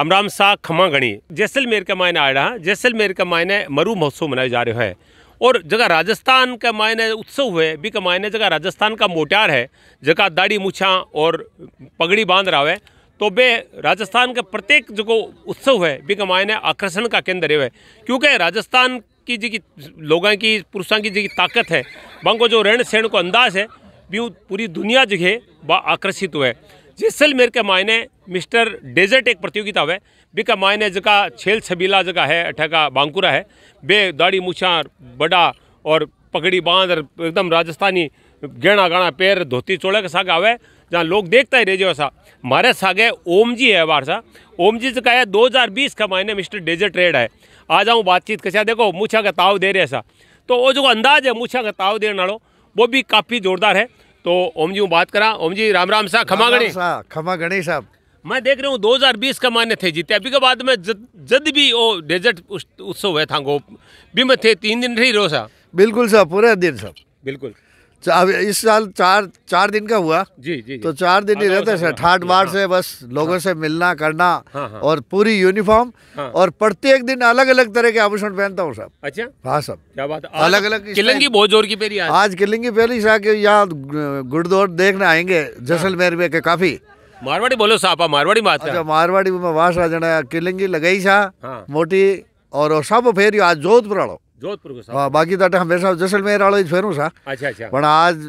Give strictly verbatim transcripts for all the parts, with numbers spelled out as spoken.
अमराम सा खमा गणी। जैसलमेर का मायने आ रहा, जैसलमेर का मायने मरु महोत्सव मनाया जा रहा है और जगह राजस्थान का मायने उत्सव है भी का मायने जगह राजस्थान का मोटार है जगह दाढ़ी मूछा और पगड़ी बांध रहा है तो बे राजस्थान का प्रत्येक जो उत्सव है भी का मायने आकर्षण का केंद्र है क्योंकि राजस्थान की जी की लोगों की पुरुषों की जी की ताकत है बांको जो रहन सहन को अंदाज है भी पूरी दुनिया जगह आकर्षित हुआ है। जैसलमेर के मायने मिस्टर डेजर्ट एक प्रतियोगिता है बिका मायने जका छेल छबीला जगह है अठा का बांकुरा है बे दाढ़ी मूछा बड़ा और पगड़ी बांध और एकदम राजस्थानी गहना गाना पैर धोती चोड़ा के साग आवे जहाँ लोग देखता ही रेजे वैसा मारे सागे ओम जी है हमारे सा ओम जी जका है दो हज़ार बीस का मायने मिस्टर डेजर्ट रेड है। आ जाऊँ बातचीत के साथ देखो मूछा का ताव दे रहे ऐसा तो वो जो अंदाज है मूछा का ताव देने वालों वो भी काफ़ी जोरदार है। तो ओम जी बात करा, ओम जी राम राम साहब खमा गणेश खमा गणेश साहब मैं देख रहा हूँ दो हज़ार बीस का मायने थे जीते अभी के बाद में जद, जद भी वो डेजर्ट उत्सव है था गो भी मैं थे तीन दिन रही रो साहब बिल्कुल साहब पूरे दिन साहब बिल्कुल अब इस साल चार चार दिन का हुआ जी जी तो चार दिन ही रहते सर ठाठ बार से बस लोगों से मिलना करना और पूरी यूनिफॉर्म और प्रत्येक दिन अलग अलग तरह के आभूषण पहनता हूँ साहब। अच्छा हाँ साहब क्या बात है अलग अलग किलंगी बहुत जोर की पहली आज किलंगी पहली साहब यहाँ गुड़दौड़ देखने आएंगे जैसलमेर में के काफी मारवाड़ी बोलो साहब मारवाड़ी बात है मारवाड़ी में वास आ जाना किलंगी लगाई साहब मोटी और सब फेर आज जोधपुर आड़ो जोधपुर हाँ बाकी तो हमेशा जैसलमेर आलो ही फेरू सा। अच्छा अच्छा पर आज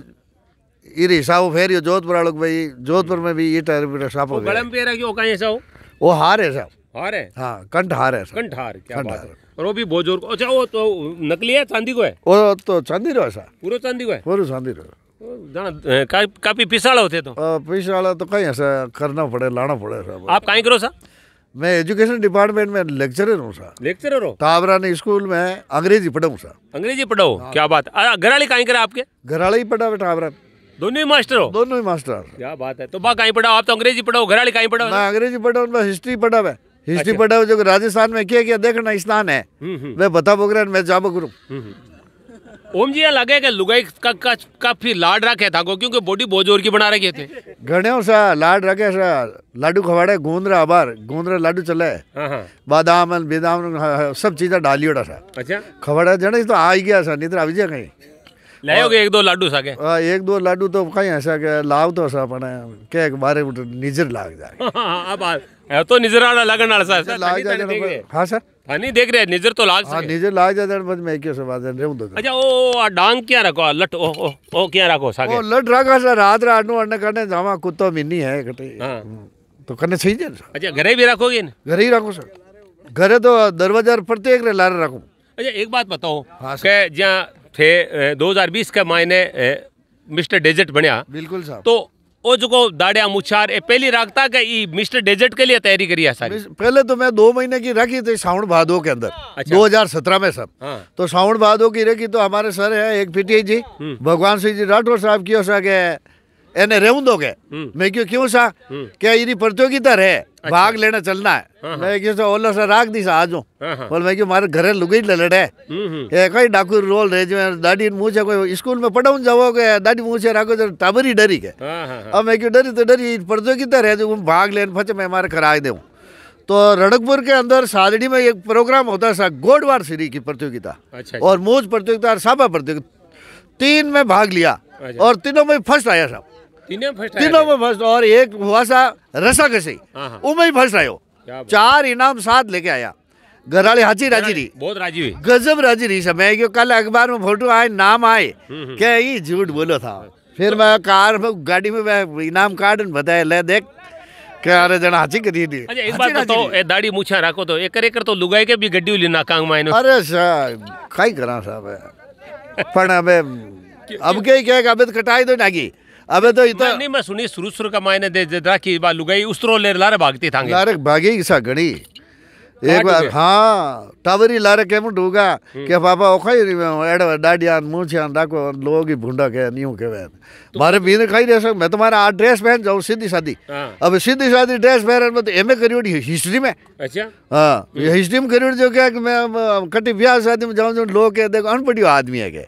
ये हिसाब फेरियो जोधपुर आलो भाई जोधपुर में भी ये टायर भी साफ हो गया गलम पेरा क्यों का ऐसा हो वो हार है साहब हार है हाँ कंठ हार है कंठ हार क्या बात है और वो भी बहुत जोर। अच्छा वो तो नकली है चांदी को है वो तो चांदी रो सा पूरा चांदी को है पूरा चांदी रो जाना काफी पिसाड़ा होते तो पिसाड़ा तो कहीं ऐसा करना पड़े लाना पड़े साहब। आप कहीं करो सा मैं एजुकेशन डिपार्टमेंट में लेक्चरर हूँ साहब लेक्चरर हो तावरा ने स्कूल में अंग्रेजी पढ़ाऊँ साहब अंग्रेजी पढ़ाओ हाँ। क्या बात है घराली कहीं करा आपके घराली पढ़ा बेटा तावरा दोनों ही मास्टर हो दोनों ही मास्टर क्या बात है तो बा कहीं पढ़ाओ आप तो अंग्रेजी पढ़ाओ घराली कहीं पढ़ाओ मैं अंग्रेजी पढ़ाओ मैं हिस्ट्री पढ़ा मैं हिस्ट्री पढ़ाओ जो राजस्थान में क्या क्या देखना स्थान है मैं बता बोग मैं जाबो गुरु ओम जी लगे कि लुगाई का काफी लाड रखे था को क्योंकि बॉडी बहुत जोर की बना रखी थे घने सा लाड रखे सा लाडू खवाड़े गूंद रहा बार गूंद रहा लाडू चले बादाम बेदाम सब चीजें डाली उड़ा सा। अच्छा खवाड़ा जाने तो आ ही गया सा नहीं तो आ जाए कहीं लाओगे एक दो लाडू सा के आ, एक दो लाडू तो कहीं ऐसा के लाओ तो सा अपने के एक बारे निजर लाग जाए तो निजर वाला लगन वाला सा लाग जाए हां सर नहीं देख रहे निजर तो लाग हाँ, निजर लाग जाता है दो। अच्छा ओ, ओ डांग क्या रखो लट ओ ओ, ओ क्या रखो सागे ओ लट रखा सा रात रात नो अन्न करने जावा कुत्ता मिनी है कटे हां तो करने सही है। अच्छा घरे भी रखोगे ना घरे ही रखो सर घरे तो दरवाजा प्रत्येक रे लारे रखो। अच्छा एक बात बताओ के जहां थे दो हज़ार बीस के मायने मिस्टर डेजर्ट बनया बिल्कुल साहब तो ओ जो को दाढ़िया मुछार ए पहली राखता के ई मिस्टर डेजर्ट के लिए तैयारी करी है सारी पहले तो मैं दो महीने की रखी थी सावण भादो के अंदर। अच्छा। दो हज़ार सत्रह में सब हाँ। तो सावण भादो की रखी तो हमारे सर है एक पीटीआई जी भगवान सिंह जी राठौर साहब की सके एने रेव दोगे मैं क्यों क्यों सा क्या ये प्रतियोगिता रहे भाग लेना चलना है हाँ। मैं क्यों सा ओला सा राख दी सा आज हाँ। और मैं क्यों मारे घरे लुगई लड़े ये कई डाकू रोल रहे जो दाढ़ी मूछे कोई स्कूल में पढ़ाऊँ जाओगे दाढ़ी मूछे राखो तो टाबर ही डरी के अब मैं क्यों डरी तो डरी प्रतियोगिता रहे जो भाग लेने फचे मैं मारे कराए दे तो रणकपुर के अंदर सादड़ी में एक प्रोग्राम होता है गोडवार सीरी की प्रतियोगिता और मूछ प्रतियोगिता और साबा प्रतियोगिता तीन में भाग लिया और तीनों में फर्स्ट आया साहब तीनों तीनों में फर्स्ट और एक हुआ सा रसा कसी उमें फर्स्ट आयो चार इनाम साथ लेके आया घराली हाजी राजी रही बहुत राजी हुई गजब राजी रही सब मैं क्यों कल अखबार में फोटो आए नाम आए क्या ये झूठ बोलो था फिर मैं कार में गाड़ी में मैं इनाम कार्ड बताया ले देख अरे जना हाची करी दी। अच्छा एक बात बताओ ए दाढ़ी मूछा रखो तो एक एक तो लुगाई के भी गड्डी लेना कांग मायनो अरे साहब काई करा साहब पण अब अब के क्या काबित कटाई दो नागी अबे तो इतना नहीं मैं सुनी शुरू शुरू का मायने दे राखी बार लुगाई उसरो ले लारे भागती थांगे लारे भागी सा घड़ी एक बार हाँ टावरी लारे केम डूगा के पापा ओखा एडा दाढ़ियां मूछियां राखो लोग ही भूंडा के न्यू के मारे बीन खाई रहे मैं तुम्हारा आ ड्रेस पहन जाऊँ सीधी सादी अब सीधी सादी ड्रेस पहन तो एम ए करी हिस्ट्री में। अच्छा हाँ हिस्ट्री में करी जो क्या मैं कटी ब्याह शादी में जाऊँ जो लोग देखो अनपढ़ियो आदमी है के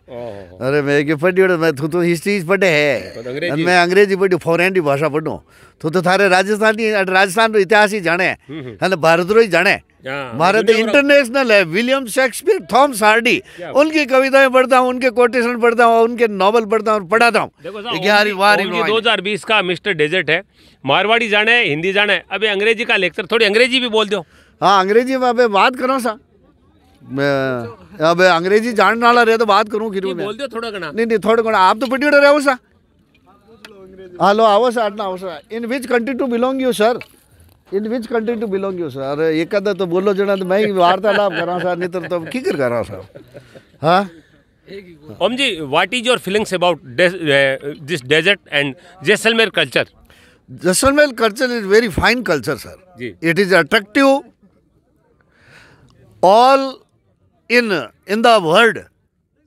अरे मैं पढ़ी मैं तू तो हिस्ट्री पढ़े है मैं अंग्रेजी पढ़ी फॉरेन की भाषा पढ़ू तो तो थारे राजस्थानी राजस्थान रो इतिहास ही जाने है, भारत रो ही जाने। मारे तो इंटरनेशनल है। विलियम शेक्सपियर, थॉमस हार्डी, उनकी कविताएं पढ़ता हूँ, उनके कोटेशन पढ़ता हूँ, उनके नॉवल पढ़ता हूँ, पढ़ाता हूँ। दो हजार बीस का मिस्टर डेजर्ट है। मारवाड़ी जाने, हिंदी जाने, अभी अंग्रेजी का लेक्चर, थोड़ी अंग्रेजी भी बोल दो। हाँ, अंग्रेजी में अभी बात करो सा, अब अंग्रेजी जानने वाला रहे तो बात करूँ कि बोल दो थोड़ा घना। नहीं नहीं थोड़ा घना आप तो पिटियोड़ा रहो सा। हेलो आओ सर, आटना आओ sir. In which country to belong you sir? In which country to belong you sir? अरे एक आधा तो बोलो जना, तो मैं ही वार्तालाप कर रहा सर, नहीं तो तो की कर रहा सर। हाँ Om ji, what is your feelings about this desert and Jaisalmer culture? Jaisalmer culture is very fine culture sir. It is attractive all in in the world.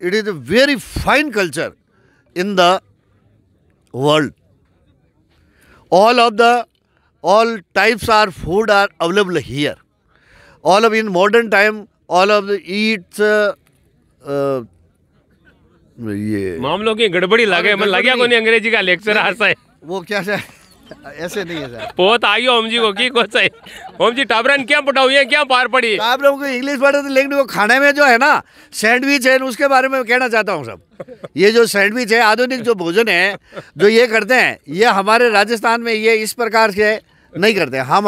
It is a very fine culture in the world. All of the all types of food are available here. All of in modern time, all of the eats. Uh, uh, ये मामलों की गड़बड़ी लगे, मतलब लगे कोई अंग्रेजी का लेक्चर ऐसा है। वो क्या है? ऐसे नहीं है सर। बहुत आई ओम जी को की कुछ है। ओम जी टाबरन क्या पटाओ, ये क्या पार पड़ी? आप लोगों को इंग्लिश पढ़े तो लेकिन वो खाने में जो है ना सैंडविच है, उसके बारे में कहना चाहता हूँ सब। ये जो सैंडविच है, आधुनिक जो भोजन है जो ये करते हैं, ये हमारे राजस्थान में ये इस प्रकार से नहीं करते। हम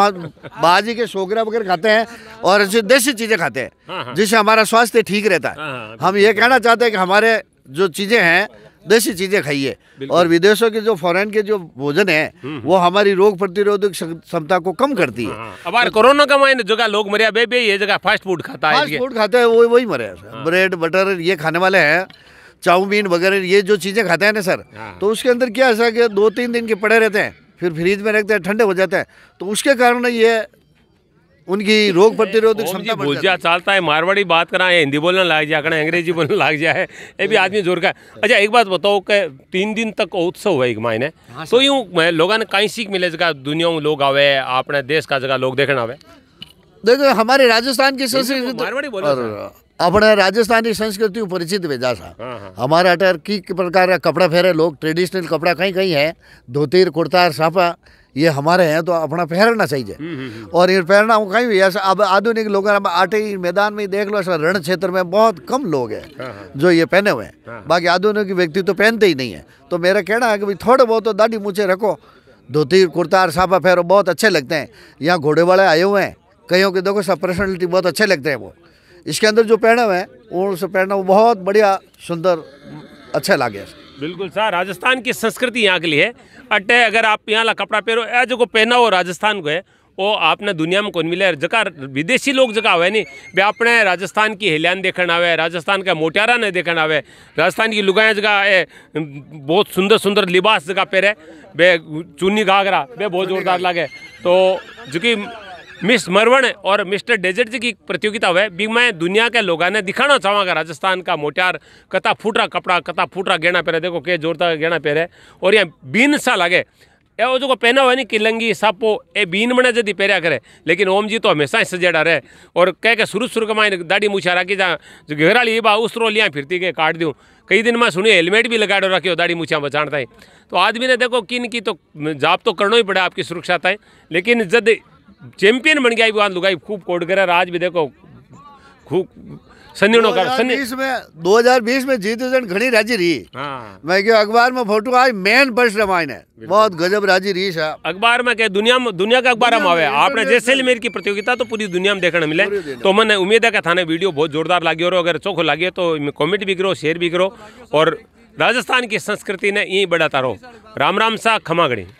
बाजी के सोगरा वगैरह खाते हैं और देसी चीज़ें खाते हैं, जिससे हमारा स्वास्थ्य ठीक रहता है। हम ये कहना चाहते हैं कि हमारे जो चीज़ें हैं, देसी चीज़ें खाइए, और विदेशों के जो फॉरेन के जो भोजन है वो हमारी रोग प्रतिरोधक क्षमता को कम करती है। अब कोरोना का मायने जगह लोग मरे बे बे, ये जगह फास्ट फूड खाता है, फास्ट फूड खाते हैं, वो वही मरे। ब्रेड बटर ये खाने वाले हैं, चाउमीन वगैरह ये जो चीज़ें खाते हैं ना सर, तो उसके अंदर क्या ऐसा कि दो तीन दिन के पड़े रहते हैं, फिर फ्रीज में रखते हैं, ठंडे हो जाते हैं, तो उसके कारण ये उनकी रोग प्रतिरोधक क्षमता भूजा चलता है। मारवाड़ी बात करा है, हिंदी बोलना लाग जाए, करा अंग्रेजी बोलना लाग जाए, ये भी आदमी जोर का। अच्छा एक बात बताओ कि तीन दिन तक उत्सव है एक मायने, हाँ तो यूँ लोगों ने कहीं सीख मिले, जगह दुनिया में लोग आवे, अपने देश का जगह लोग देखना आवे। देखो हमारे राजस्थान की संस्कृति, अपने राजस्थानी संस्कृति परिचित भेजा सा। हमारा अटर की प्रकार का कपड़ा फेरे लोग, ट्रेडिशनल कपड़ा कहीं कहीं है, धोती कुर्ता साफा ये हमारे हैं, तो अपना पहनना चाहिए। और ये पहनना हो कहीं भी ऐसा, अब आधुनिक लोग आटे मैदान में देख लो ऐसा, रण क्षेत्र में बहुत कम लोग हैं जो ये पहने हुए हैं, बाकी आधुनिक व्यक्ति तो पहनते ही नहीं है। तो मेरा कहना है कि भाई थोड़े बहुत तो दाढ़ी मूछे रखो, धोती कुर्ता साफा फेरो, बहुत अच्छे लगते हैं। यहाँ घोड़े वाले आए हुए हैं, कईयों के देखो सब पर्सनैलिटी बहुत अच्छे लगते हैं, वो इसके अंदर जो पहने हुए हैं उनसे पहनना बहुत बढ़िया सुंदर अच्छा लगे। बिल्कुल सर, राजस्थान की संस्कृति यहाँ के लिए अटे, अगर आप यहाँ ला कपड़ा पहनो, ए जो को पहना हो राजस्थान को है, वो आपने दुनिया में कौन मिले। जगह विदेशी लोग जगह आवे नहीं बे, आपने राजस्थान की हेलियान देखना आवे, राजस्थान का मोटियारा ने देखना आवे, राजस्थान की लुगाया जगह बहुत सुंदर सुंदर लिबास जगह पहरे बे, चुन्नी घाघरा बे बहुत जोरदार लागे। तो जो कि मिस मरवण और मिस्टर डेजर्ट जी की प्रतियोगिता हुआ है, बिग मैं दुनिया के लोगों ने दिखाना चाहूँगा राजस्थान का मोटियार, कता फूटरा कपड़ा, कता फूटरा गहना पहरे, देखो के जोरदार गहना पहरे, और यहाँ बीन सा लगे वो जो को पहना हुआ नहीं किलंगी सापो, ये बीन बने जदि पहरा करे। लेकिन ओम जी तो हमेशा ही सजेड़ा रहे, और कह के शुरू शुरू कमाए दाढ़ी मूछा राखी, जहाँ जो घेरा ली बा उस रो लिया फिरती के काट दूँ। कई दिन में सुनी हेलमेट भी लगाड़ो रखियो दाढ़ी मूछा बचाण ताई। तो आदमी ने देखो किन की तो जाप तो करना ही पड़े आपकी सुरक्षा ताई, लेकिन जद चैंपियन बन गया विवान लुगाई खूब कोड करे, आज भी देखो खूब सन्नीनो कर सन्नी। इसमें दो हज़ार बीस में जीतू जन घणी राजी रही। हाँ। मैं क्यों अखबार में फोटो आई मेन पर्स रमाइन है, बहुत गजब राजी रही सा अखबार में के दुनिया में, दुनिया का अखबार हम आवे। आपने जैसलमेर की प्रतियोगिता तो पूरी दुनिया में देखने मिले, तो मैंने उम्मीद है कि थाने वीडियो बहुत जोरदार लागी हो, अगर चोखो लागे तो कॉमेंट भी करो, शेयर भी करो, और राजस्थान की संस्कृति ने यही बढ़ाता रहो। राम राम सा खमागणी।